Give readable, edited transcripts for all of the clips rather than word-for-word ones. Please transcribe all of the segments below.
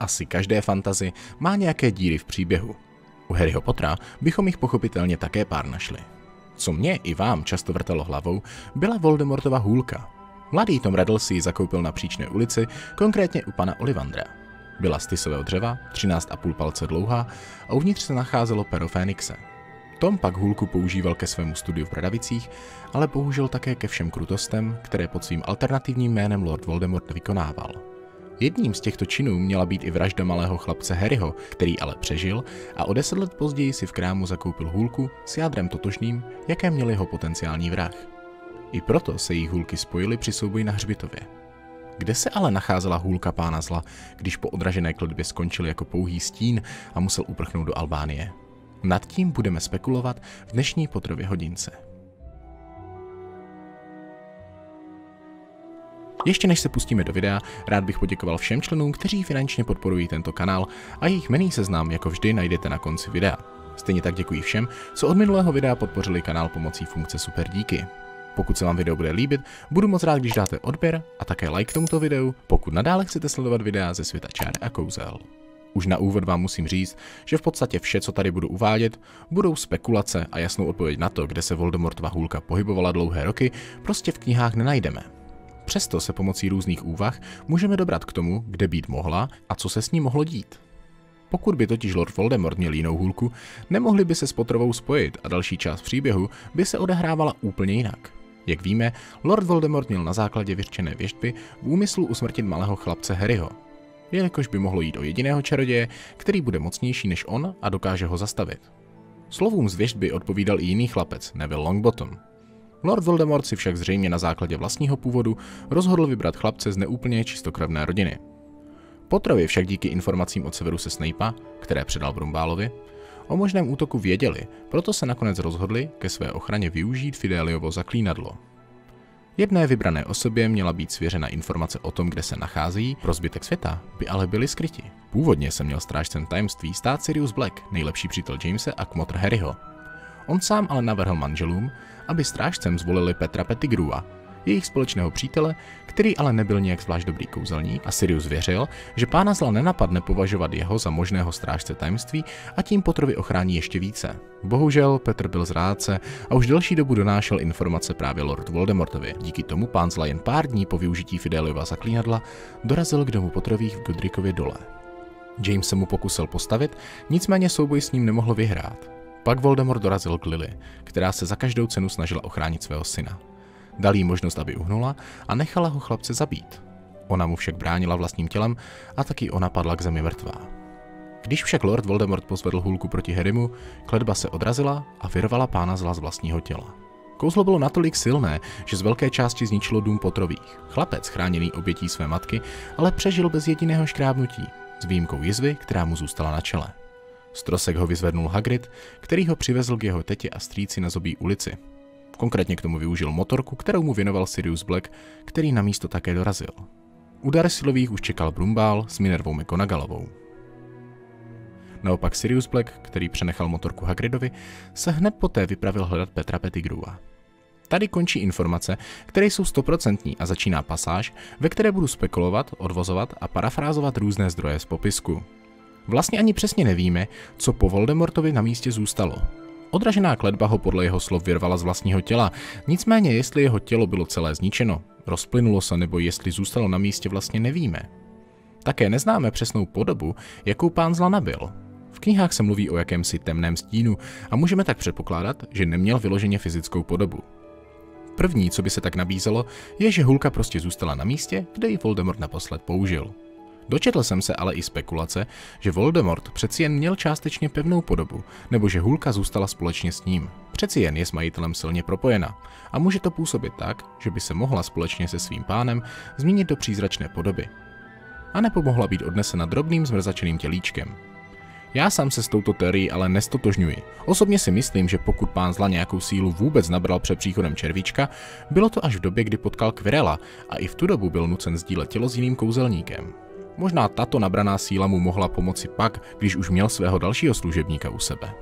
asi každé fantasy má nějaké díry v příběhu. U Harryho Pottera bychom jich pochopitelně také pár našli. Co mě i vám často vrtalo hlavou, byla Voldemortova hůlka. Mladý Tom Riddle si ji zakoupil na Příčné ulici, konkrétně u pana Ollivandera. Byla z tysového dřeva, 13,5 palce dlouhá a uvnitř se nacházelo pero Fénixe. Tom pak hůlku používal ke svému studiu v Bradavicích, ale bohužel také ke všem krutostem, které pod svým alternativním jménem Lord Voldemort vykonával. Jedním z těchto činů měla být i vražda malého chlapce Harryho, který ale přežil a o 10 let později si v krámu zakoupil hůlku s jádrem totožným, jaké měl jeho potenciální vrah. I proto se jejich hůlky spojily při souboji na hřbitově. Kde se ale nacházela hůlka pána zla, když po odražené kletbě skončil jako pouhý stín a musel uprchnout do Albánie? Nad tím budeme spekulovat v dnešní Potterově hodince. Ještě než se pustíme do videa, rád bych poděkoval všem členům, kteří finančně podporují tento kanál a jejich jmenný seznam jako vždy najdete na konci videa. Stejně tak děkuji všem, co od minulého videa podpořili kanál pomocí funkce Super díky. Pokud se vám video bude líbit, budu moc rád, když dáte odběr a také like tomuto videu, pokud nadále chcete sledovat videa ze světa čár a kouzel. Už na úvod vám musím říct, že v podstatě vše, co tady budu uvádět, budou spekulace a jasnou odpověď na to, kde se Voldemortova hůlka pohybovala dlouhé roky, prostě v knihách nenajdeme. Přesto se pomocí různých úvah můžeme dobrat k tomu, kde být mohla a co se s ní mohlo dít. Pokud by totiž Lord Voldemort měl jinou hůlku, nemohli by se s Potterovou spojit a další část příběhu by se odehrávala úplně jinak. Jak víme, Lord Voldemort měl na základě vyřčené věštby v úmyslu usmrtit malého chlapce Harryho, jelikož by mohlo jít o jediného čaroděje, který bude mocnější než on a dokáže ho zastavit. Slovům z věštby odpovídal i jiný chlapec, Neville Longbottom. Lord Voldemort si však zřejmě na základě vlastního původu rozhodl vybrat chlapce z neúplně čistokrevné rodiny. Potterovi však díky informacím od Severuse Snape'a, které předal Brumbálovi, o možném útoku věděli, proto se nakonec rozhodli ke své ochraně využít Fideliovo zaklínadlo. Jedné vybrané osobě měla být svěřena informace o tom, kde se nacházejí, pro zbytek světa by ale byli skryti. Původně se měl strážcem tajemství stát Sirius Black, nejlepší přítel Jamese a kmotr Harryho. On sám ale navrhl manželům, aby strážcem zvolili Petra Pettigrewa, jejich společného přítele, který ale nebyl nějak zvlášť dobrý kouzelník a Sirius věřil, že pána zla nenapadne považovat jeho za možného strážce tajemství a tím Potterovi ochrání ještě více. Bohužel Petr byl zrádce a už delší dobu donášel informace právě Lord Voldemortovi. Díky tomu pán zla jen pár dní po využití Fideliova zaklínadla dorazil k domu Potterových v Godrikově dole. James se mu pokusil postavit, nicméně souboj s ním nemohl vyhrát. Pak Voldemort dorazil k Lily, která se za každou cenu snažila ochránit svého syna. Dal jí možnost, aby uhnula a nechala ho chlapce zabít. Ona mu však bránila vlastním tělem a taky ona padla k zemi mrtvá. Když však Lord Voldemort pozvedl hůlku proti Harrymu, kletba se odrazila a vyrvala pána zla z vlastního těla. Kouzlo bylo natolik silné, že z velké části zničilo dům Potterových. Chlapec, chráněný obětí své matky, ale přežil bez jediného škrábnutí, s výjimkou jizvy, která mu zůstala na čele. Z trosek ho vyzvednul Hagrid, který ho přivezl k jeho tetě a strýci na Zobí ulici. Konkrétně k tomu využil motorku, kterou mu věnoval Sirius Black, který na místo také dorazil. U Dursleyových už čekal Brumbál s Minervou McGonagallovou. Naopak Sirius Black, který přenechal motorku Hagridovi, se hned poté vypravil hledat Petra Pettigrewa. Tady končí informace, které jsou stoprocentní a začíná pasáž, ve které budu spekulovat, odvozovat a parafrázovat různé zdroje z popisku. Vlastně ani přesně nevíme, co po Voldemortovi na místě zůstalo. Odražená kletba ho podle jeho slov vyrvala z vlastního těla, nicméně jestli jeho tělo bylo celé zničeno, rozplynulo se nebo jestli zůstalo na místě vlastně nevíme. Také neznáme přesnou podobu, jakou pán zla nabyl. V knihách se mluví o jakémsi temném stínu a můžeme tak předpokládat, že neměl vyloženě fyzickou podobu. První, co by se tak nabízelo, je, že hůlka prostě zůstala na místě, kde ji Voldemort naposled použil. Dočetl jsem se ale i spekulace, že Voldemort přeci jen měl částečně pevnou podobu, nebo že hůlka zůstala společně s ním. Přeci jen je s majitelem silně propojena a může to působit tak, že by se mohla společně se svým pánem změnit do přízračné podoby. A nebo mohla být odnesena drobným zmrzačeným tělíčkem. Já sám se s touto teorií ale nestotožňuji. Osobně si myslím, že pokud pán zla nějakou sílu vůbec nabral před příchodem červíčka, bylo to až v době, kdy potkal Quirrella a i v tu dobu byl nucen sdílet tělo s jiným kouzelníkem. Možná tato nabraná síla mu mohla pomoci pak, když už měl svého dalšího služebníka u sebe.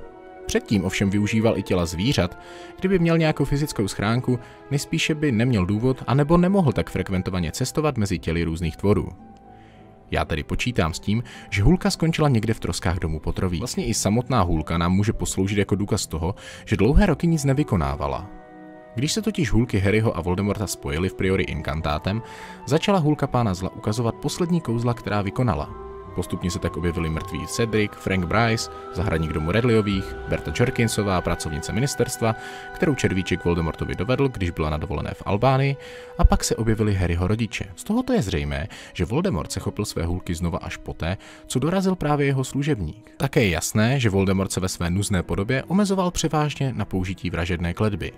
Předtím ovšem využíval i těla zvířat, kdyby měl nějakou fyzickou schránku, nejspíše by neměl důvod anebo nemohl tak frekventovaně cestovat mezi těly různých tvorů. Já tedy počítám s tím, že hůlka skončila někde v troskách domu Potterových. Vlastně i samotná hůlka nám může posloužit jako důkaz toho, že dlouhé roky nic nevykonávala. Když se totiž hůlky Harryho a Voldemorta spojily v Priori Incantátem, začala hůlka pána zla ukazovat poslední kouzla, která vykonala. Postupně se tak objevili mrtví Cedric, Frank Bryce, zahradník domu Redliových, Berta Jorkinsová, pracovnice ministerstva, kterou červíček Voldemortovi dovedl, když byla na dovolené v Albánii, a pak se objevili Harryho rodiče. Z tohoto je zřejmé, že Voldemort se chopil své hůlky znova až poté, co dorazil právě jeho služebník. Také je jasné, že Voldemort se ve své nuzné podobě omezoval převážně na použití vražedné kletby.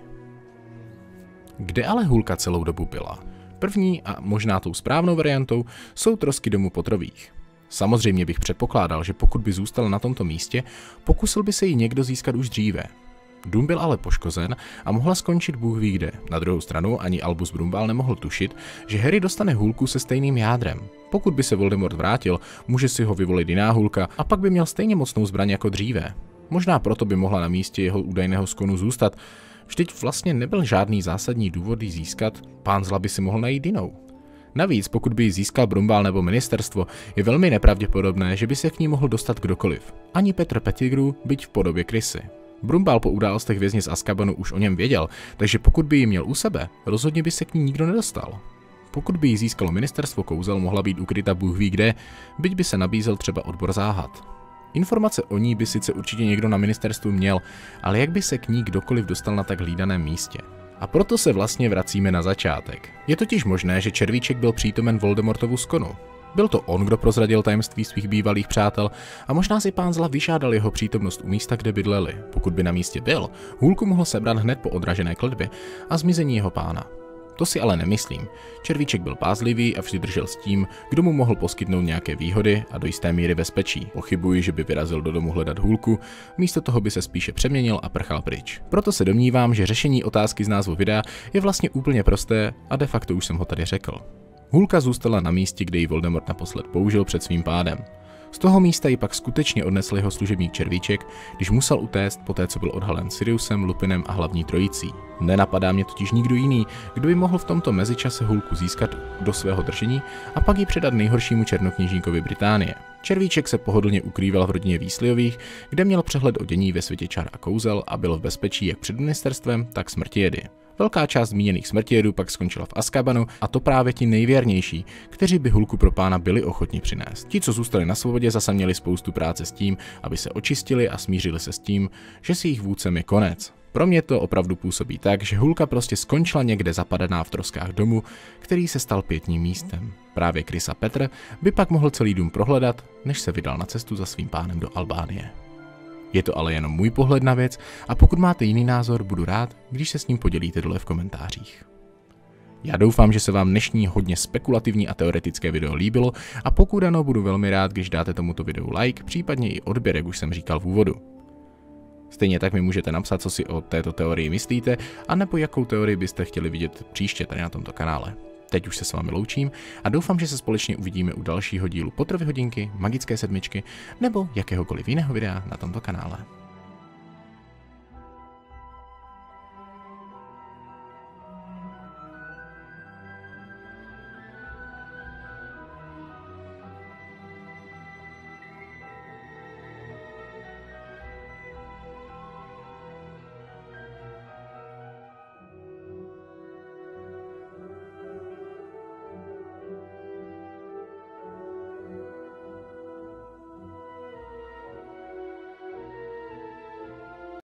Kde ale hůlka celou dobu byla? První a možná tou správnou variantou jsou trosky domu Potterových. Samozřejmě bych předpokládal, že pokud by zůstal na tomto místě, pokusil by se ji někdo získat už dříve. Dům byl ale poškozen a mohla skončit bůh ví kde. Na druhou stranu ani Albus Brumbál nemohl tušit, že Harry dostane hůlku se stejným jádrem. Pokud by se Voldemort vrátil, může si ho vyvolit jiná hůlka a pak by měl stejně mocnou zbraň jako dříve. Možná proto by mohla na místě jeho údajného skonu zůstat. Vždyť vlastně nebyl žádný zásadní důvod ji získat, pán zla by si mohl najít jinou. Navíc, pokud by ji získal Brumbál nebo ministerstvo, je velmi nepravděpodobné, že by se k ní mohl dostat kdokoliv. Ani Petr Pettigrew, byť v podobě krysy. Brumbál po událostech vězně z Askabanu už o něm věděl, takže pokud by ji měl u sebe, rozhodně by se k ní nikdo nedostal. Pokud by ji získalo ministerstvo kouzel, mohla být ukryta bůh ví kde, byť by se nabízel třeba odbor záhad. Informace o ní by sice určitě někdo na ministerstvu měl, ale jak by se k ní kdokoliv dostal na tak hlídaném místě? A proto se vlastně vracíme na začátek. Je totiž možné, že červíček byl přítomen Voldemortovu skonu. Byl to on, kdo prozradil tajemství svých bývalých přátel a možná si pán zla vyžádal jeho přítomnost u místa, kde bydleli. Pokud by na místě byl, hůlku mohl sebrat hned po odražené kletbě a zmizení jeho pána. To si ale nemyslím. Červíček byl pázlivý a vždy držel s tím, kdo mu mohl poskytnout nějaké výhody a do jisté míry bezpečí. Pochybuji, že by vyrazil do domu hledat hůlku, místo toho by se spíše přeměnil a prchal pryč. Proto se domnívám, že řešení otázky z názvu videa je vlastně úplně prosté a de facto už jsem ho tady řekl. Hůlka zůstala na místě, kde ji Voldemort naposled použil před svým pádem. Z toho místa ji pak skutečně odnesl jeho služebník červíček, když musel utéct poté, co byl odhalen Siriusem, Lupinem a hlavní trojicí. Nenapadá mě totiž nikdo jiný, kdo by mohl v tomto mezičase hůlku získat do svého držení a pak ji předat nejhoršímu černokněžníkovi Británie. Červíček se pohodlně ukrýval v rodině Weasleyových, kde měl přehled o dění ve světě čar a kouzel a byl v bezpečí jak před ministerstvem, tak smrtijedy. Velká část zmíněných smrtijedů pak skončila v Azkabanu a to právě ti nejvěrnější, kteří by hůlku pro pána byli ochotni přinést. Ti, co zůstali na svobodě, zase měli spoustu práce s tím, aby se očistili a smířili se s tím, že si jich vůdcem je konec. Pro mě to opravdu působí tak, že hůlka prostě skončila někde zapadaná v troskách domu, který se stal pětním místem. Právě Chris a Petr by pak mohl celý dům prohledat, než se vydal na cestu za svým pánem do Albánie. Je to ale jenom můj pohled na věc a pokud máte jiný názor, budu rád, když se s ním podělíte dole v komentářích. Já doufám, že se vám dnešní hodně spekulativní a teoretické video líbilo a pokud ano, budu velmi rád, když dáte tomuto videu like, případně i odběr, jak už jsem říkal v úvodu. Stejně tak mi můžete napsat, co si o této teorii myslíte a nebo jakou teorii byste chtěli vidět příště tady na tomto kanále. Teď už se s vámi loučím a doufám, že se společně uvidíme u dalšího dílu Potterovy hodinky, magické sedmičky nebo jakéhokoliv jiného videa na tomto kanále.